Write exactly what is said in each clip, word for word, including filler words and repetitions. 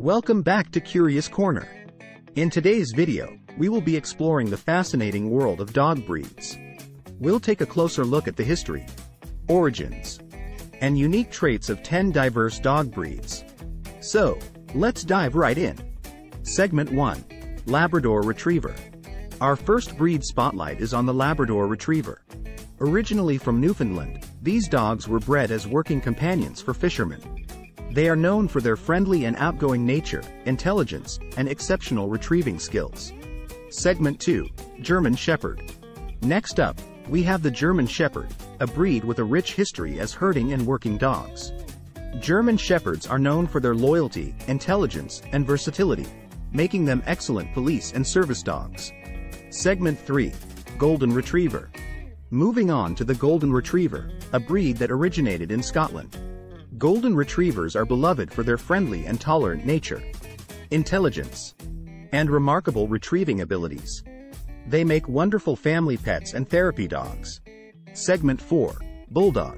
Welcome back to Curious Corner. In today's video, we will be exploring the fascinating world of dog breeds. We'll take a closer look at the history, origins, and unique traits of ten diverse dog breeds. So, let's dive right in. Segment one. Labrador Retriever. Our first breed spotlight is on the Labrador Retriever. Originally from Newfoundland, these dogs were bred as working companions for fishermen. They are known for their friendly and outgoing nature, intelligence, and exceptional retrieving skills. Segment two. German Shepherd. Next up, we have the German Shepherd, a breed with a rich history as herding and working dogs. German Shepherds are known for their loyalty, intelligence, and versatility, making them excellent police and service dogs. Segment three. Golden Retriever. Moving on to the Golden Retriever, a breed that originated in Scotland. Golden Retrievers are beloved for their friendly and tolerant nature, intelligence, and remarkable retrieving abilities. They make wonderful family pets and therapy dogs. Segment four. Bulldog.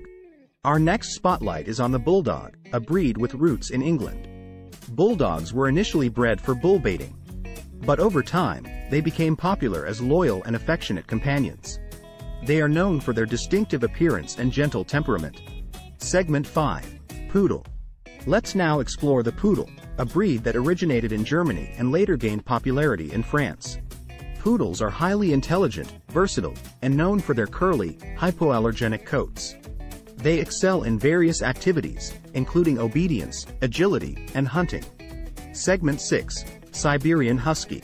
Our next spotlight is on the Bulldog, a breed with roots in England. Bulldogs were initially bred for bull baiting, but over time, they became popular as loyal and affectionate companions. They are known for their distinctive appearance and gentle temperament. Segment five. Poodle. Let's now explore the Poodle, a breed that originated in Germany and later gained popularity in France. Poodles are highly intelligent, versatile, and known for their curly, hypoallergenic coats. They excel in various activities, including obedience, agility, and hunting. Segment six. Siberian Husky.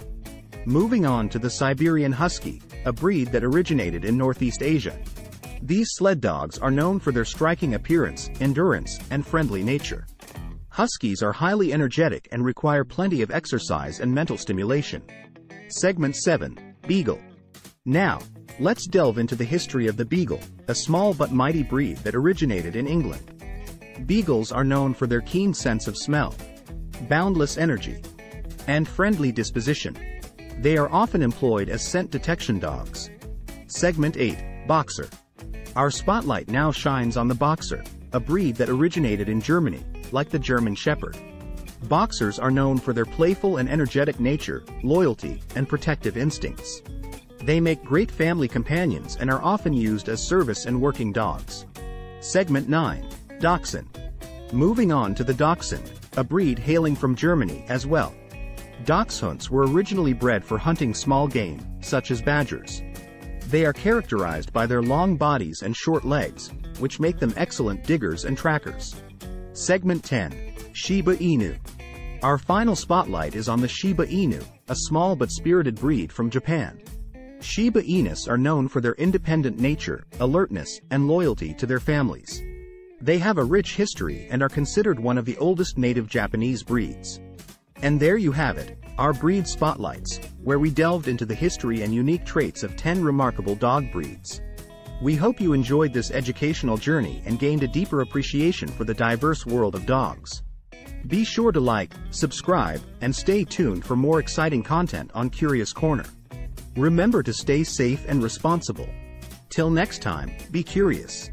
Moving on to the Siberian Husky, a breed that originated in Northeast Asia. These sled dogs are known for their striking appearance, endurance, and friendly nature. Huskies are highly energetic and require plenty of exercise and mental stimulation. Segment seven. Beagle. Now, let's delve into the history of the Beagle, a small but mighty breed that originated in England. Beagles are known for their keen sense of smell, boundless energy, and friendly disposition. They are often employed as scent detection dogs. Segment eight. Boxer. Our spotlight now shines on the Boxer, a breed that originated in Germany, like the German Shepherd. Boxers are known for their playful and energetic nature, loyalty, and protective instincts. They make great family companions and are often used as service and working dogs. Segment nine. Dachshund. Moving on to the Dachshund, a breed hailing from Germany as well. Dachshunds were originally bred for hunting small game, such as badgers. They are characterized by their long bodies and short legs, which make them excellent diggers and trackers. Segment ten. Shiba Inu. Our final spotlight is on the Shiba Inu, a small but spirited breed from Japan. Shiba Inus are known for their independent nature, alertness, and loyalty to their families. They have a rich history and are considered one of the oldest native Japanese breeds. And there you have it, our breed spotlights, where we delved into the history and unique traits of ten remarkable dog breeds. We hope you enjoyed this educational journey and gained a deeper appreciation for the diverse world of dogs. Be sure to like, subscribe, and stay tuned for more exciting content on Curious Corner. Remember to stay safe and responsible. Till next time, be curious.